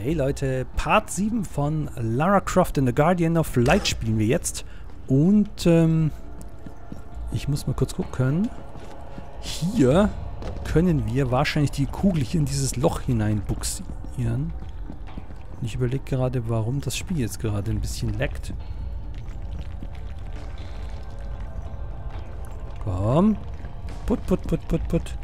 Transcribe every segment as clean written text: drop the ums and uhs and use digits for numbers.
Hey Leute, Part 7 von Lara Croft and the Guardian of Light spielen wir jetzt. Und ich muss mal kurz gucken. Hier können wir wahrscheinlich die Kugel hier in dieses Loch hinein buxieren. Und ich überlege gerade, warum das Spiel jetzt gerade ein bisschen laggt. Komm. Put, put, put, put, put.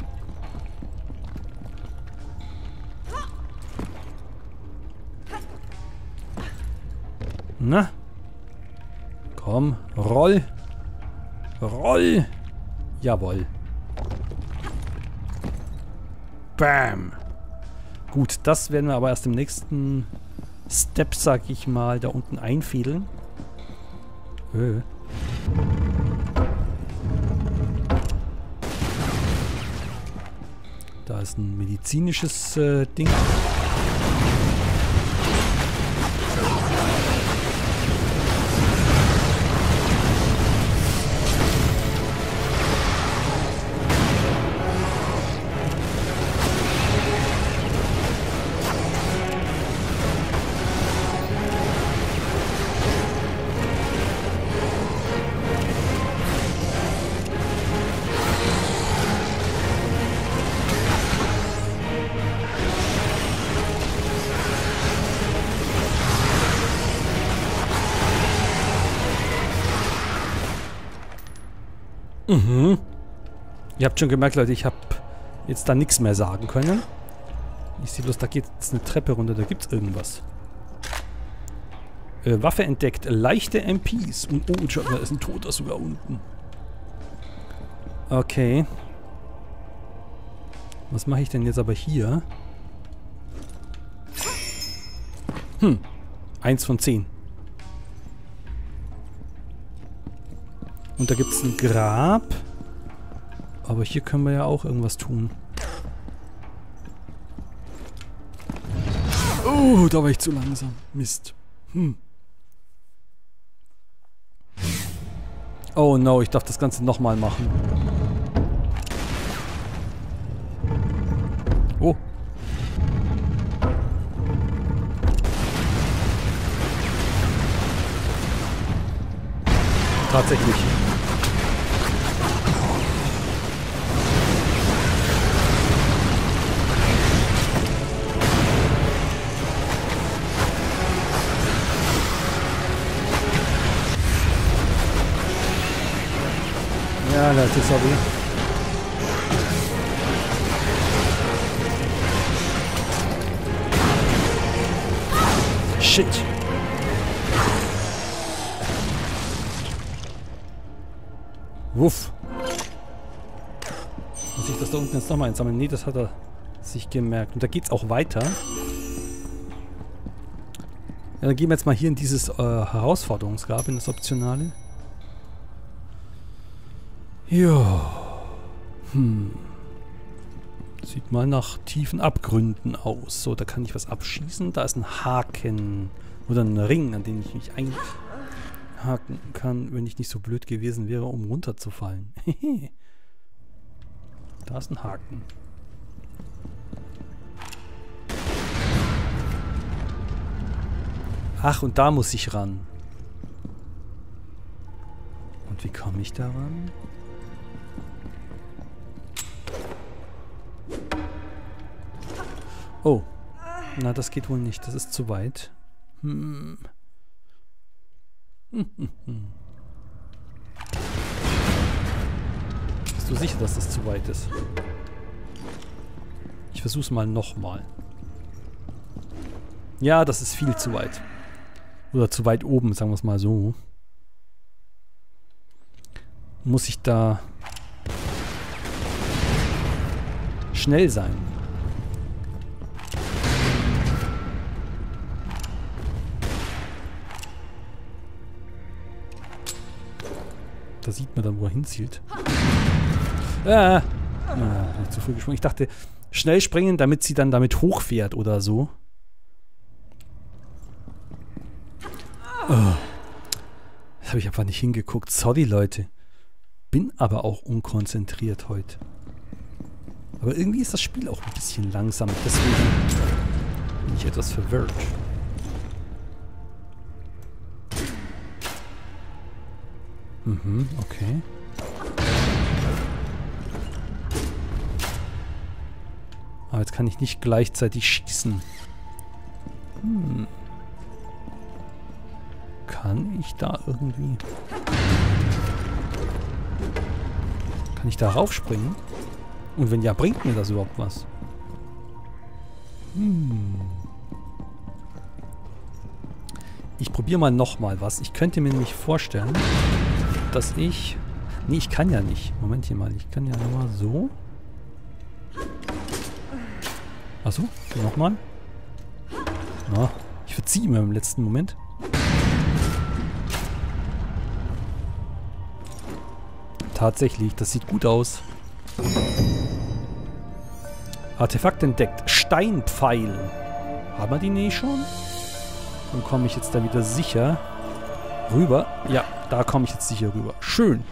Na? Komm, roll. Roll. Jawohl. Bam. Gut, das werden wir aber erst im nächsten Step, sag ich mal, da unten einfädeln. Da ist ein medizinisches Ding. Mhm. Ihr habt schon gemerkt, Leute, ich habe jetzt da nichts mehr sagen können. Ich sehe bloß, da geht jetzt eine Treppe runter, da gibt's irgendwas. Waffe entdeckt, leichte MPs. Und oh, schau mal, da ist ein Toter sogar unten. Okay. Was mache ich denn jetzt aber hier? Hm. 1 von 10. Und da gibt es ein Grab. Aber hier können wir ja auch irgendwas tun. Oh, da war ich zu langsam. Mist. Hm. Oh no, ich darf das Ganze nochmal machen. Oh. Tatsächlich. Ja, Leute, sorry. Shit. Wuff. Muss ich das da unten jetzt nochmal einsammeln? Nee, das hat er sich gemerkt. Und da geht's auch weiter. Ja, dann gehen wir jetzt mal hier in dieses Herausforderungsgrab, in das Optionale. Ja. Hm. Sieht mal nach tiefen Abgründen aus. So, da kann ich was abschießen. Da ist ein Haken. Oder ein Ring, an den ich mich einhaken kann, wenn ich nicht so blöd gewesen wäre, um runterzufallen. Da ist ein Haken. Ach, und da muss ich ran. Und wie komme ich da ran? Oh. Na, das geht wohl nicht. Das ist zu weit. Hm. Bist du sicher, dass das zu weit ist? Ich versuch's mal nochmal. Ja, das ist viel zu weit. Oder zu weit oben, sagen wir's mal so. Muss ich da schnell sein? Da sieht man dann, wo er hinzielt. Ah, nicht zu früh gesprungen. Ich dachte, schnell springen, damit sie dann damit hochfährt oder so. Oh. Das habe ich einfach nicht hingeguckt. Sorry, Leute. Bin aber auch unkonzentriert heute. Aber irgendwie ist das Spiel auch ein bisschen langsam. Deswegen bin ich etwas verwirrt. Mhm, okay. Aber jetzt kann ich nicht gleichzeitig schießen. Hm. Kann ich da irgendwie... Kann ich da raufspringen? Und wenn ja, bringt mir das überhaupt was? Hm. Ich probiere mal nochmal was. Ich könnte mir nämlich vorstellen, dass ich... Nee, ich kann ja nicht. Momentchen mal. Ich kann ja nur so. Achso, nochmal. Ah, ich verziehe mir im letzten Moment. Tatsächlich, das sieht gut aus. Artefakt entdeckt. Steinpfeil. Haben wir die nicht schon? Dann komme ich jetzt da wieder sicher rüber. Ja, da komme ich jetzt sicher rüber. Schön.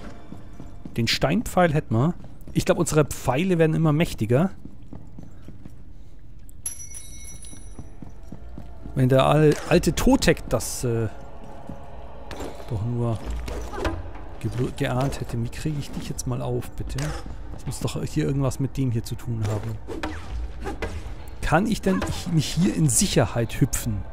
Den Steinpfeil hätten wir. Ich glaube, unsere Pfeile werden immer mächtiger. Wenn der alte Totec das doch nur geahnt hätte. Wie kriege ich dich jetzt mal auf, bitte? Das muss doch hier irgendwas mit dem hier zu tun haben. Kann ich denn mich hier in Sicherheit hüpfen?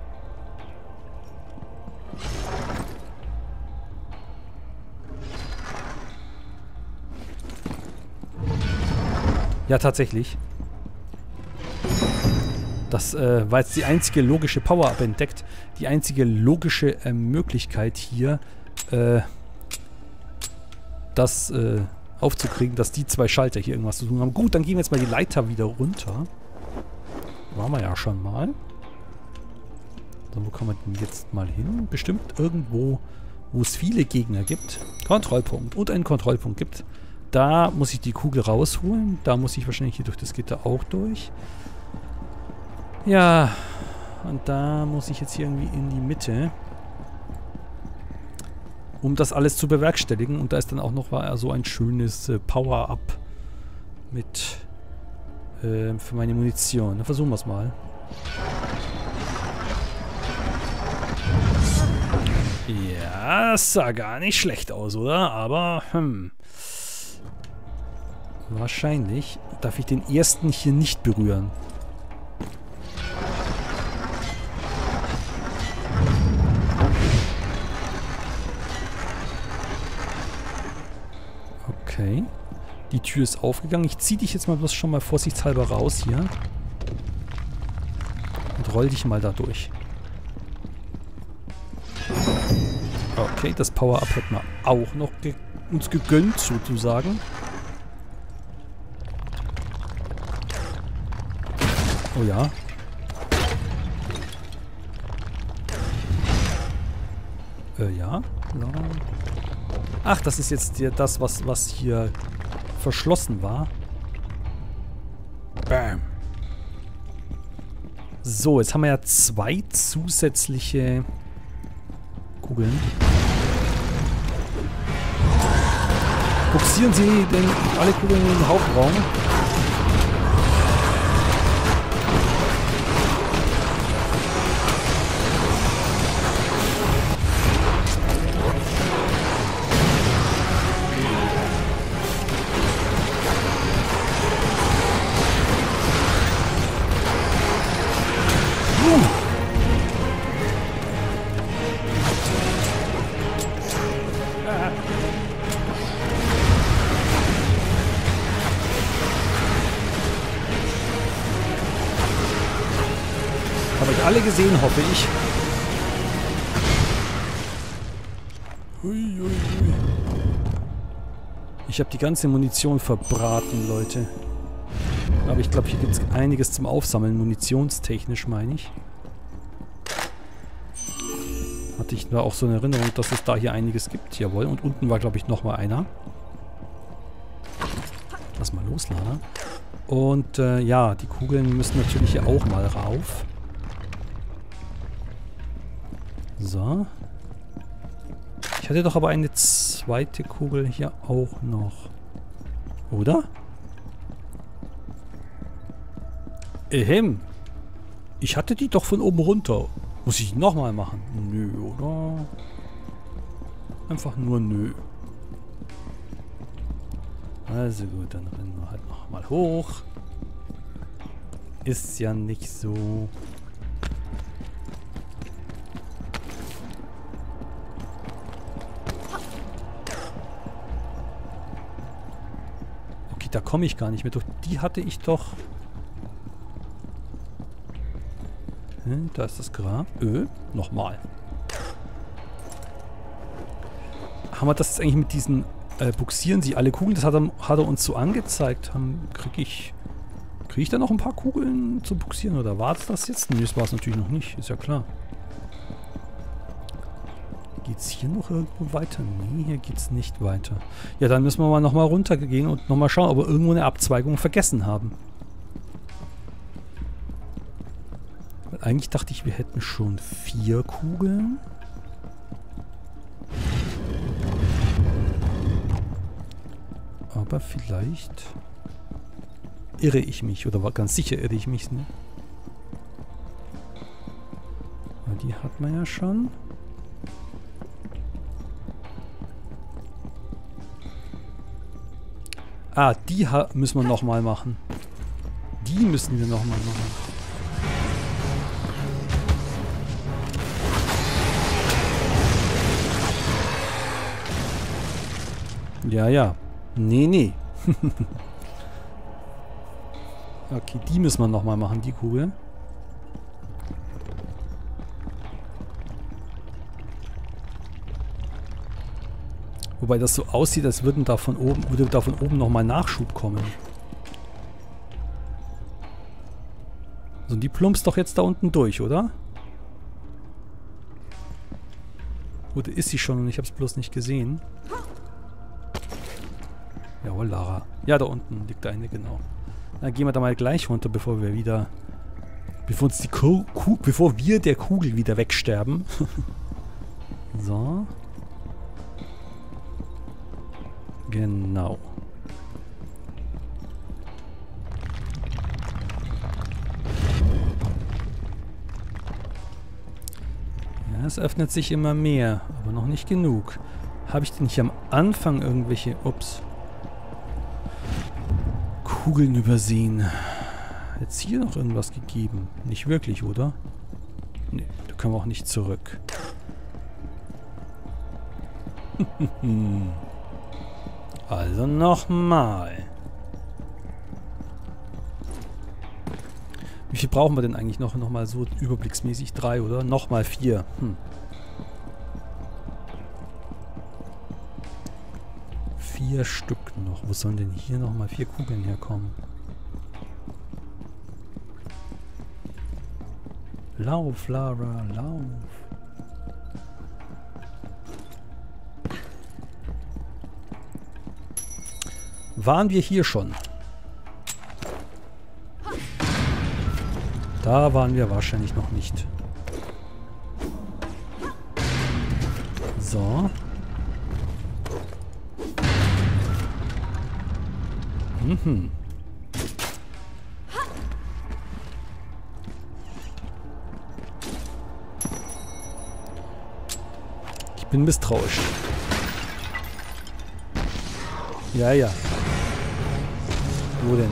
Ja, tatsächlich. Das war jetzt die einzige logische Power-Up entdeckt. Die einzige logische Möglichkeit hier, das aufzukriegen, dass die zwei Schalter hier irgendwas zu tun haben. Gut, dann gehen wir jetzt mal die Leiter wieder runter. Waren wir ja schon mal. So, wo kommen wir denn jetzt mal hin? Bestimmt irgendwo, wo es viele Gegner gibt. Kontrollpunkt. Und einen Kontrollpunkt gibt. Da muss ich die Kugel rausholen. Da muss ich wahrscheinlich hier durch das Gitter auch durch. Ja, und da muss ich jetzt hier irgendwie in die Mitte, um das alles zu bewerkstelligen. Und da ist dann auch noch so ein schönes Power-Up mit für meine Munition. Dann versuchen wir es mal. Ja, das sah gar nicht schlecht aus, oder? Aber, wahrscheinlich darf ich den ersten hier nicht berühren. Okay. Die Tür ist aufgegangen. Ich ziehe dich jetzt mal bloß schon mal vorsichtshalber raus hier. Und roll dich mal da durch. Okay, das Power-Up hätten wir auch noch uns gegönnt, sozusagen. Oh ja. Ja. No. Ach, das ist jetzt hier das, was hier verschlossen war. Bam. So, jetzt haben wir ja zwei zusätzliche Kugeln. Fokussieren Sie alle Kugeln in den Hauptraum. Alle gesehen, hoffe ich. Ich habe die ganze Munition verbraten, Leute. Aber ich glaube, hier gibt es einiges zum Aufsammeln. Munitionstechnisch, meine ich. Hatte ich da auch so eine Erinnerung, dass es da hier einiges gibt. Jawohl. Und unten war, glaube ich, nochmal einer. Lass mal los, Lara. Und ja, die Kugeln müssen natürlich hier auch mal rauf. So. Ich hatte doch aber eine zweite Kugel hier auch noch. Oder? Ich hatte die doch von oben runter. Muss ich nochmal machen? Nö, oder? Einfach nur nö. Also gut, dann rennen wir halt nochmal hoch. Ist ja nicht so... Okay, da komme ich gar nicht mehr durch. Die hatte ich doch... Hm, da ist das Grab. Nochmal. Haben wir das jetzt eigentlich mit diesen... buxieren sie alle Kugeln? Das hat er uns so angezeigt. Kriege ich da noch ein paar Kugeln zu buxieren? Oder war es das jetzt? Nee, das war es natürlich noch nicht. Ist ja klar. Geht's hier noch irgendwo weiter? Nee, hier geht's nicht weiter. Ja, dann müssen wir mal nochmal runtergehen und nochmal schauen, ob wir irgendwo eine Abzweigung vergessen haben. Weil eigentlich dachte ich, wir hätten schon 4 Kugeln. Aber vielleicht irre ich mich, oder war ganz sicher irre ich mich, ne? Die hat man ja schon. Ah, die müssen wir nochmal machen. Die müssen wir nochmal machen. Ja, ja. Nee, nee. Okay, die müssen wir nochmal machen, die Kugel. Wobei das so aussieht, als würde da von oben nochmal Nachschub kommen. So, die plumpst doch jetzt da unten durch, oder? Oder ist sie schon und ich habe es bloß nicht gesehen. Jawohl, Lara. Ja, da unten liegt eine, genau. Dann gehen wir da mal gleich runter, bevor wir wieder... Bevor wir der Kugel wieder wegsterben. So. Genau. Ja, es öffnet sich immer mehr, aber noch nicht genug. Habe ich denn hier am Anfang irgendwelche... Ups. Kugeln übersehen. Jetzt hier noch irgendwas gegeben. Nicht wirklich, oder? Nee, da können wir auch nicht zurück. Also nochmal. Wie viel brauchen wir denn eigentlich noch? Nochmal so überblicksmäßig 3, oder? Nochmal 4. Hm. 4 Stück noch. Wo sollen denn hier nochmal 4 Kugeln herkommen? Lauf, Lara, lauf. Waren wir hier schon? Da waren wir wahrscheinlich noch nicht. So. Mhm. Ich bin misstrauisch. Ja, ja. Wo denn?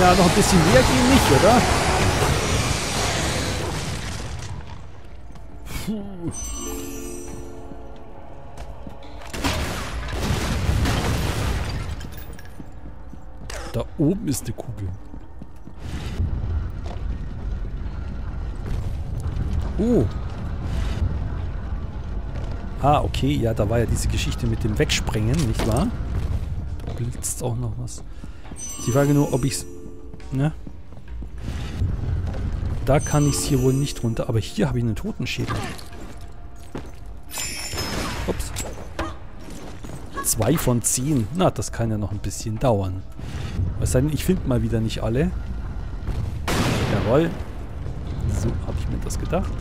Ja, noch ein bisschen mehr gehen nicht, oder? Puh. Da oben ist die Kugel. Oh. Ah, okay. Ja, da war ja diese Geschichte mit dem Wegsprengen, nicht wahr? Da blitzt auch noch was. Die Frage nur, ob ich's... Ne? Da kann ich's hier wohl nicht runter. Aber hier habe ich einen Totenschädel. Ups. 2 von 10. Na, das kann ja noch ein bisschen dauern. Was denn? Ich finde mal wieder nicht alle. Jawohl. So habe ich mir das gedacht.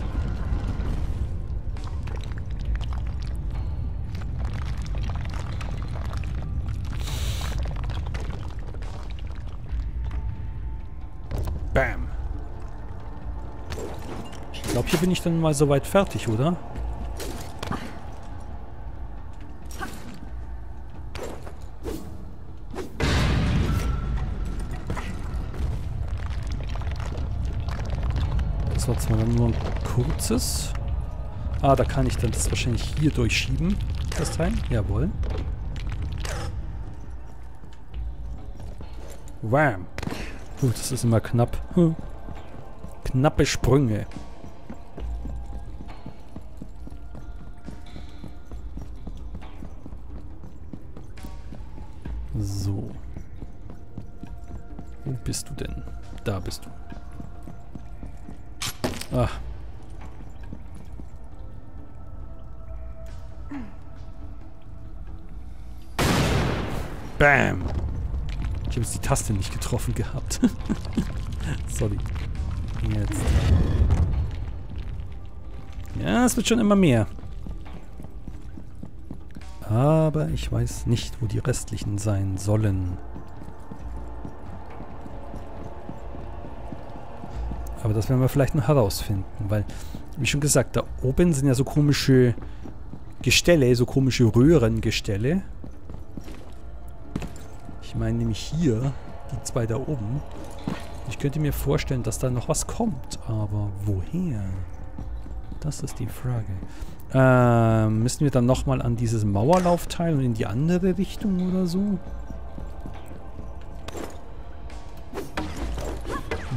Bam. Ich glaube, hier bin ich dann mal soweit fertig, oder? Das war zwar nur ein kurzes. Ah, da kann ich dann das wahrscheinlich hier durchschieben. Das Teil? Jawohl. Wham. Gut, das ist immer knapp. Hm. Knappe Sprünge. So. Wo bist du denn? Da bist du. Ah. Bam. Ich habe jetzt die Taste nicht getroffen gehabt. Sorry. Jetzt. Ja, es wird schon immer mehr. Aber ich weiß nicht, wo die restlichen sein sollen. Aber das werden wir vielleicht noch herausfinden, weil, wie schon gesagt, da oben sind ja so komische Gestelle, so komische Röhrengestelle. Ich meine nämlich hier, die zwei da oben. Ich könnte mir vorstellen, dass da noch was kommt, aber woher? Das ist die Frage. Müssen wir dann nochmal an dieses Mauerlaufteil und in die andere Richtung oder so?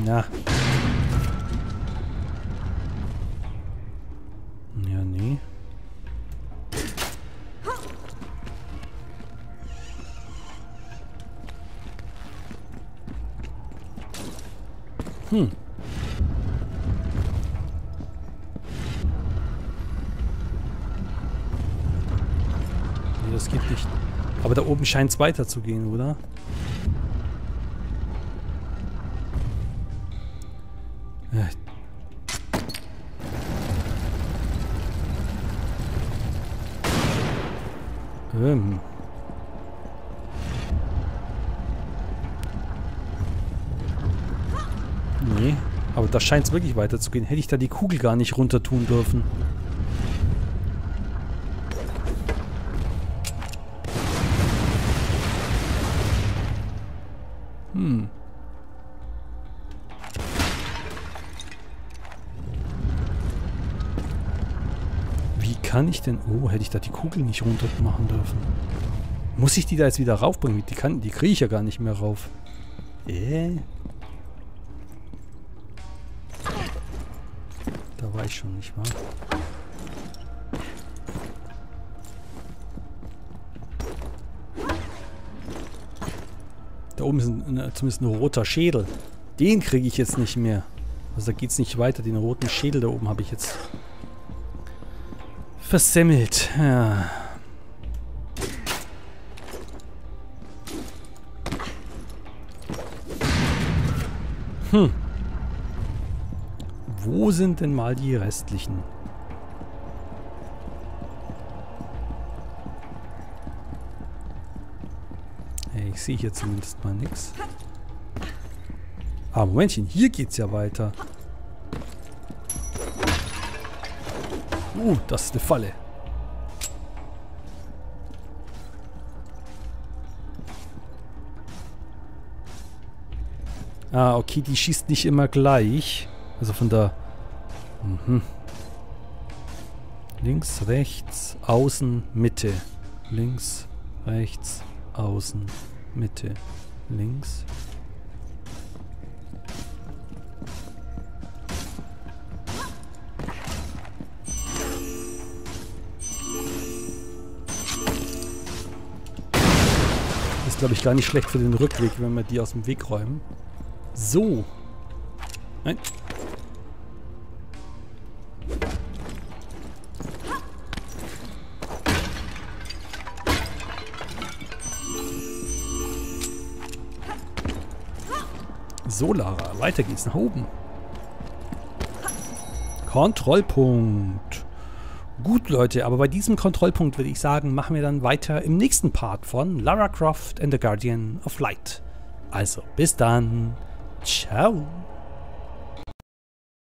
Na. Ja, nee. Hm. Nee, das geht nicht. Aber da oben scheint es weiter zu gehen, oder? Nee, aber da scheint es wirklich weiterzugehen. Hätte ich da die Kugel gar nicht runter tun dürfen. Hm. Wie kann ich denn... Oh, hätte ich da die Kugel nicht runter machen dürfen. Muss ich die da jetzt wieder raufbringen? Die kriege ich ja gar nicht mehr rauf. War ich schon, nicht wahr? Da oben ist zumindest ein roter Schädel. Den kriege ich jetzt nicht mehr. Also da geht es nicht weiter. Den roten Schädel da oben habe ich jetzt versemmelt. Ja. Hm. Wo sind denn mal die restlichen? Ich sehe hier zumindest mal nichts. Ah, Momentchen, hier geht's ja weiter. Das ist eine Falle. Ah, okay, die schießt nicht immer gleich. Also von der... Mhm. Links, rechts, außen, Mitte. Links, rechts, außen, Mitte. Links. Ist, glaube ich, gar nicht schlecht für den Rückweg, wenn wir die aus dem Weg räumen. So. Nein. So, Lara, weiter geht's nach oben. Kontrollpunkt. Gut, Leute, aber bei diesem Kontrollpunkt würde ich sagen, machen wir dann weiter im nächsten Part von Lara Croft and the Guardian of Light. Also, bis dann. Ciao.